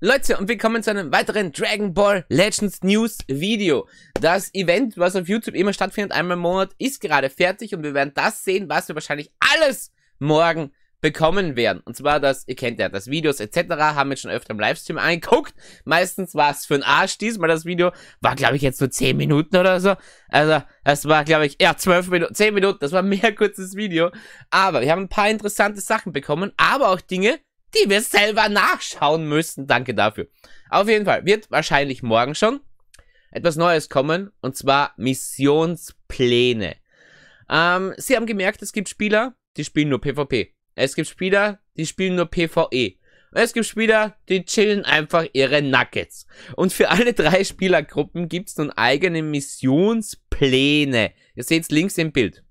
Leute, und willkommen zu einem weiteren Dragon Ball Legends News Video. Das Event, was auf YouTube immer stattfindet, einmal im Monat, ist gerade fertig und wir werden das sehen, was wir wahrscheinlich alles morgen bekommen werden. Und zwar das, ihr kennt ja, das Videos etc. haben wir schon öfter im Livestream angeguckt. Meistens war es für einen Arsch, diesmal das Video war, glaube ich, jetzt nur 10 Minuten oder so. Also, das war, glaube ich, ja, 12 Minuten, 10 Minuten, das war ein mehr kurzes Video. Aber wir haben ein paar interessante Sachen bekommen, aber auch Dinge, die wir selber nachschauen müssen. Danke dafür. Auf jeden Fall wird wahrscheinlich morgen schon etwas Neues kommen. Und zwar Missionspläne. Sie haben gemerkt, es gibt Spieler, die spielen nur PvP. Es gibt Spieler, die spielen nur PvE. Und es gibt Spieler, die chillen einfach ihre Nuggets. Und für alle drei Spielergruppen gibt es nun eigene Missionspläne. Ihr seht es links im Bild.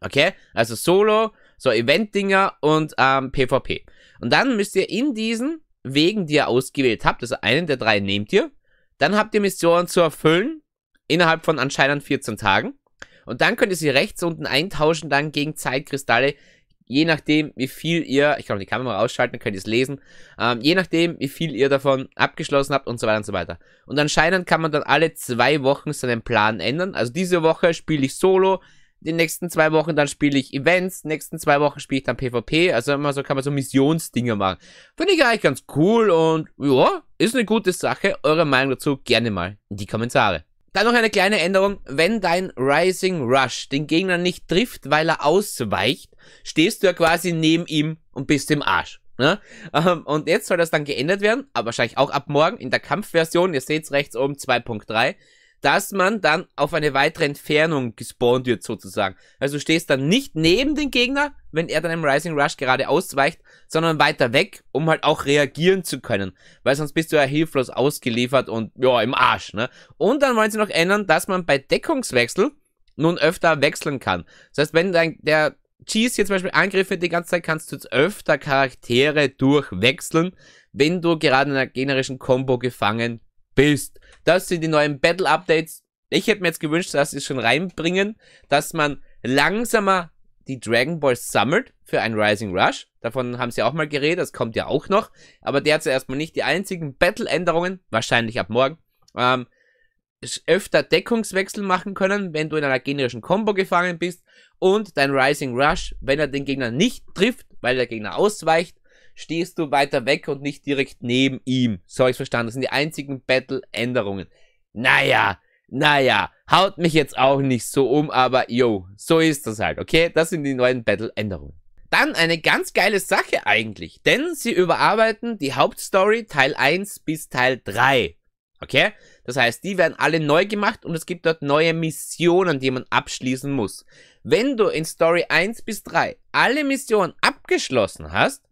Okay? Also Solo, so Event-Dinger und PvP. Und dann müsst ihr in diesen Wegen, die ihr ausgewählt habt, also einen der drei nehmt ihr, dann habt ihr Missionen zu erfüllen, innerhalb von anscheinend 14 Tagen. Und dann könnt ihr sie rechts unten eintauschen, dann gegen Zeitkristalle, je nachdem, wie viel ihr, ich kann die Kamera ausschalten, könnt ihr es lesen, je nachdem, wie viel ihr davon abgeschlossen habt und so weiter und so weiter. Und anscheinend kann man dann alle 2 Wochen seinen Plan ändern. Also diese Woche spiele ich Solo, die nächsten 2 Wochen dann spiele ich Events, nächsten 2 Wochen spiele ich dann PvP, also immer so kann man so Missionsdinger machen. Finde ich eigentlich ganz cool und ja, ist eine gute Sache. Eure Meinung dazu gerne mal in die Kommentare. Dann noch eine kleine Änderung, wenn dein Rising Rush den Gegner nicht trifft, weil er ausweicht, stehst du ja quasi neben ihm und bist im Arsch. Ne? Und jetzt soll das dann geändert werden, aber wahrscheinlich auch ab morgen in der Kampfversion, ihr seht es rechts oben 2.3, dass man dann auf eine weitere Entfernung gespawnt wird sozusagen. Also du stehst dann nicht neben den Gegner, wenn er dann im Rising Rush gerade ausweicht, sondern weiter weg, um halt auch reagieren zu können. Weil sonst bist du ja hilflos ausgeliefert und ja, im Arsch, ne? Und dann wollen sie noch ändern, dass man bei Deckungswechsel nun öfter wechseln kann. Das heißt, wenn der Cheese hier zum Beispiel Angriffe die ganze Zeit, kannst du jetzt öfter Charaktere durchwechseln, wenn du gerade in einer generischen Combo gefangen bist. Das sind die neuen Battle-Updates. Ich hätte mir jetzt gewünscht, dass sie es schon reinbringen, dass man langsamer die Dragon Balls sammelt für ein Rising Rush. Davon haben sie auch mal geredet, das kommt ja auch noch. Aber der hat zuerst mal nicht die einzigen Battle-Änderungen, wahrscheinlich ab morgen, öfter Deckungswechsel machen können, wenn du in einer generischen Combo gefangen bist. Und dein Rising Rush, wenn er den Gegner nicht trifft, weil der Gegner ausweicht, stehst du weiter weg und nicht direkt neben ihm. So habe ich es verstanden. Das sind die einzigen Battle-Änderungen. Naja, haut mich jetzt auch nicht so um, aber yo, so ist das halt, okay? Das sind die neuen Battle-Änderungen. Dann eine ganz geile Sache eigentlich, denn sie überarbeiten die Hauptstory Teil 1 bis Teil 3. Okay? Das heißt, die werden alle neu gemacht und es gibt dort neue Missionen, die man abschließen muss. Wenn du in Story 1 bis 3 alle Missionen abgeschlossen hast,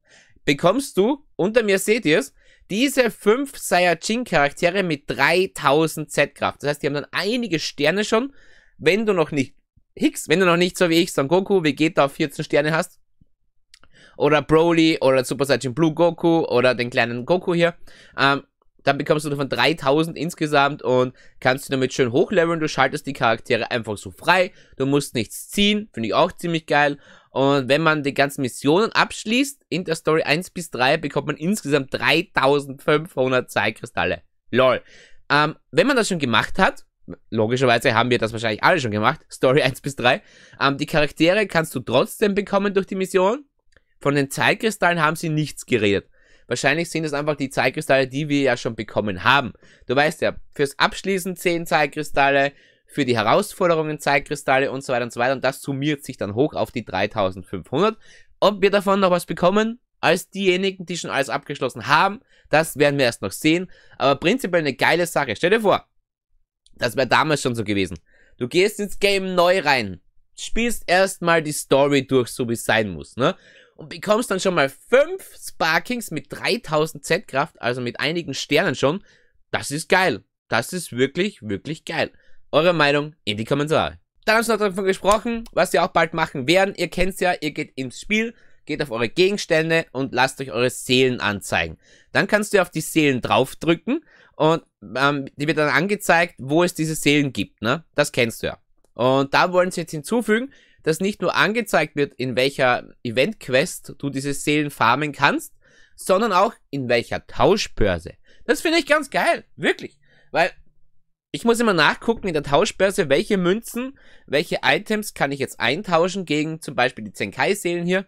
bekommst du, unter mir seht ihr es, diese 5 Saiyajin-Charaktere mit 3000 Z-Kraft. Das heißt, die haben dann einige Sterne schon. Wenn du noch nicht, so wie ich, San Goku, Vegeta auf 14 Sterne hast, oder Broly, oder Super Saiyajin Blue Goku, oder den kleinen Goku hier, dann bekommst du davon 3000 insgesamt und kannst du damit schön hochleveln. Du schaltest die Charaktere einfach so frei. Du musst nichts ziehen. Finde ich auch ziemlich geil. Und wenn man die ganzen Missionen abschließt, in der Story 1 bis 3 bekommt man insgesamt 3500 Zeitkristalle. Lol. Wenn man das schon gemacht hat, logischerweise haben wir das wahrscheinlich alle schon gemacht, Story 1 bis 3, die Charaktere kannst du trotzdem bekommen durch die Mission. Von den Zeitkristallen haben sie nichts geredet. Wahrscheinlich sind es einfach die Zeitkristalle, die wir ja schon bekommen haben. Du weißt ja, fürs Abschließen 10 Zeitkristalle, für die Herausforderungen Zeitkristalle und so weiter und so weiter. Und das summiert sich dann hoch auf die 3500. Ob wir davon noch was bekommen, als diejenigen, die schon alles abgeschlossen haben, das werden wir erst noch sehen. Aber prinzipiell eine geile Sache. Stell dir vor, das wäre damals schon so gewesen. Du gehst ins Game neu rein, spielst erstmal die Story durch, so wie es sein muss, ne? Und bekommst dann schon mal 5 Sparkings mit 3000 Z-Kraft, also mit einigen Sternen schon. Das ist geil. Das ist wirklich, wirklich geil. Eure Meinung in die Kommentare. Dann haben wir noch davon gesprochen, was wir auch bald machen werden. Ihr kennt es ja, ihr geht ins Spiel, geht auf eure Gegenstände und lasst euch eure Seelen anzeigen. Dann kannst du auf die Seelen draufdrücken und die wird dann angezeigt, wo es diese Seelen gibt, ne? Das kennst du ja. Und da wollen sie jetzt hinzufügen, dass nicht nur angezeigt wird, in welcher Event-Quest du diese Seelen farmen kannst, sondern auch in welcher Tauschbörse. Das finde ich ganz geil, wirklich, weil ich muss immer nachgucken in der Tauschbörse, welche Münzen, welche Items kann ich jetzt eintauschen gegen zum Beispiel die Zenkai-Seelen hier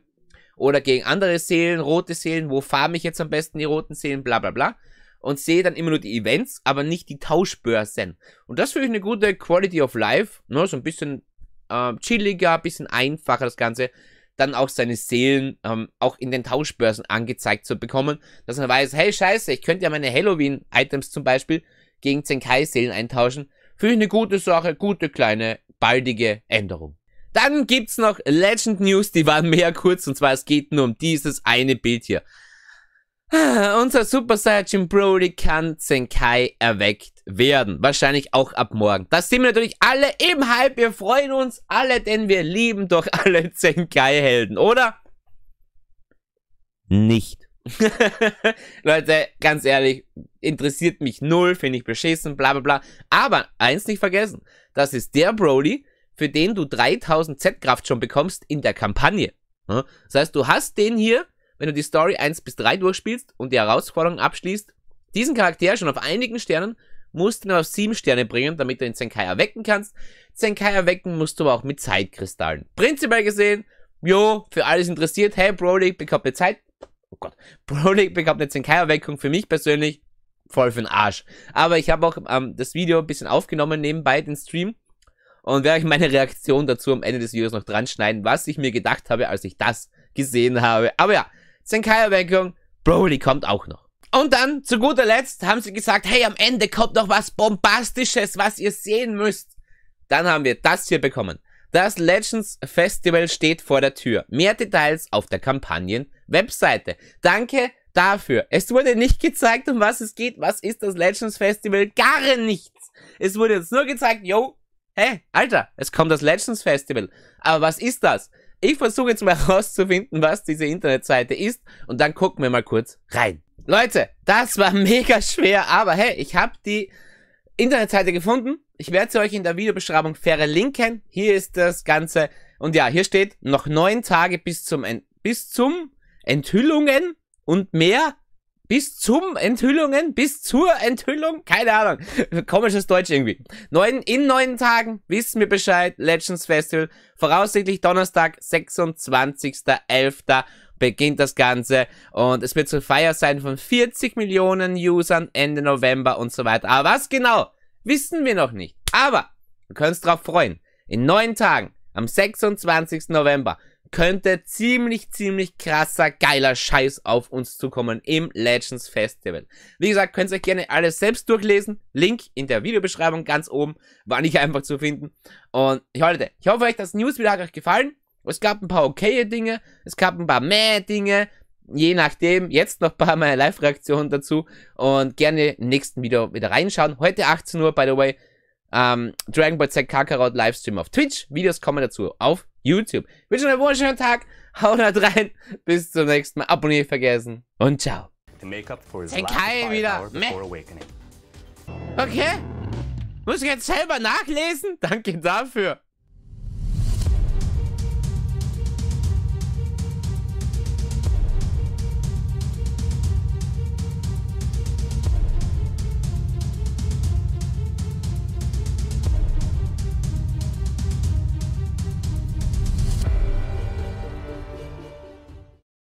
oder gegen andere Seelen, rote Seelen, wo farme ich jetzt am besten die roten Seelen, bla bla bla. Und sehe dann immer nur die Events, aber nicht die Tauschbörsen. Und das finde ich eine gute Quality of Life, ne? So ein bisschen chilliger, ein bisschen einfacher das Ganze. Dann auch seine Seelen auch in den Tauschbörsen angezeigt zu bekommen, dass man weiß, hey scheiße, ich könnte ja meine Halloween-Items zum Beispiel gegen Zenkai-Seelen eintauschen. Finde ich eine gute Sache, gute kleine, baldige Änderung. Dann gibt's noch Legend News, die waren mehr kurz, und zwar es geht nur um dieses eine Bild hier. Unser Super Saiyajin Broly kann Zenkai erweckt werden. Wahrscheinlich auch ab morgen. Das sehen wir natürlich alle im Hype. Wir freuen uns alle, denn wir lieben doch alle Zenkai-Helden, oder? Nicht. Leute, ganz ehrlich, interessiert mich null, finde ich beschissen, bla bla bla. Aber eins nicht vergessen, das ist der Broly, für den du 3000 Z-Kraft schon bekommst in der Kampagne. Das heißt, du hast den hier, wenn du die Story 1 bis 3 durchspielst und die Herausforderung abschließt, diesen Charakter schon auf einigen Sternen, musst du ihn auf 7 Sterne bringen, damit du den Zenkai erwecken kannst. Zenkai erwecken musst du aber auch mit Zeitkristallen. Prinzipiell gesehen, jo, für alles interessiert, hey, Broly bekommt eine Zeit... Oh Gott, Broly bekommt eine Zenkai-Erweckung, für mich persönlich voll für den Arsch. Aber ich habe auch das Video ein bisschen aufgenommen nebenbei, den Stream. Und werde ich meine Reaktion dazu am Ende des Videos noch dran schneiden, was ich mir gedacht habe, als ich das gesehen habe. Aber ja, Zenkai-Erweckung, Broly kommt auch noch. Und dann, zu guter Letzt, haben sie gesagt, hey, am Ende kommt noch was Bombastisches, was ihr sehen müsst. Dann haben wir das hier bekommen. Das Legends Festival steht vor der Tür. Mehr Details auf der Kampagnen-Webseite. Danke dafür. Es wurde nicht gezeigt, um was es geht. Was ist das Legends Festival? Gar nichts. Es wurde uns nur gezeigt, yo, hey, Alter, es kommt das Legends Festival. Aber was ist das? Ich versuche jetzt mal herauszufinden, was diese Internetseite ist, und dann gucken wir mal kurz rein. Leute, das war mega schwer, aber hey, ich habe die Internetseite gefunden. Ich werde sie euch in der Videobeschreibung verlinken. Hier ist das Ganze. Und ja, hier steht noch 9 Tage bis zum Enthüllungen und mehr. Bis zum Enthüllungen, bis zur Enthüllung, keine Ahnung, komisches Deutsch irgendwie. In 9 Tagen wissen wir Bescheid, Legends Festival, voraussichtlich Donnerstag, 26.11. beginnt das Ganze, und es wird zur Feier sein von 40 Millionen Usern Ende November und so weiter. Aber was genau, wissen wir noch nicht, aber wir können uns drauf freuen. In 9 Tagen, am 26. November, könnte ziemlich krasser, geiler Scheiß auf uns zukommen im Legends Festival. Wie gesagt, könnt ihr euch gerne alles selbst durchlesen. Link in der Videobeschreibung ganz oben. War nicht einfach zu finden. Und Leute, ich hoffe euch, das Newsvideo hat euch gefallen. Es gab ein paar okaye Dinge. Es gab ein paar mehr Dinge. Je nachdem, jetzt noch ein paar meine Live-Reaktionen dazu. Und gerne im nächsten Video wieder reinschauen. Heute 18 Uhr, by the way. Dragon Ball Z Kakarot Livestream auf Twitch. Videos kommen dazu auf YouTube. Ich wünsche euch einen wunderschönen Tag. Haut rein. Bis zum nächsten Mal. Abonnieren vergessen. Und ciao. Zenkai wieder. Okay. Muss ich jetzt selber nachlesen? Danke dafür.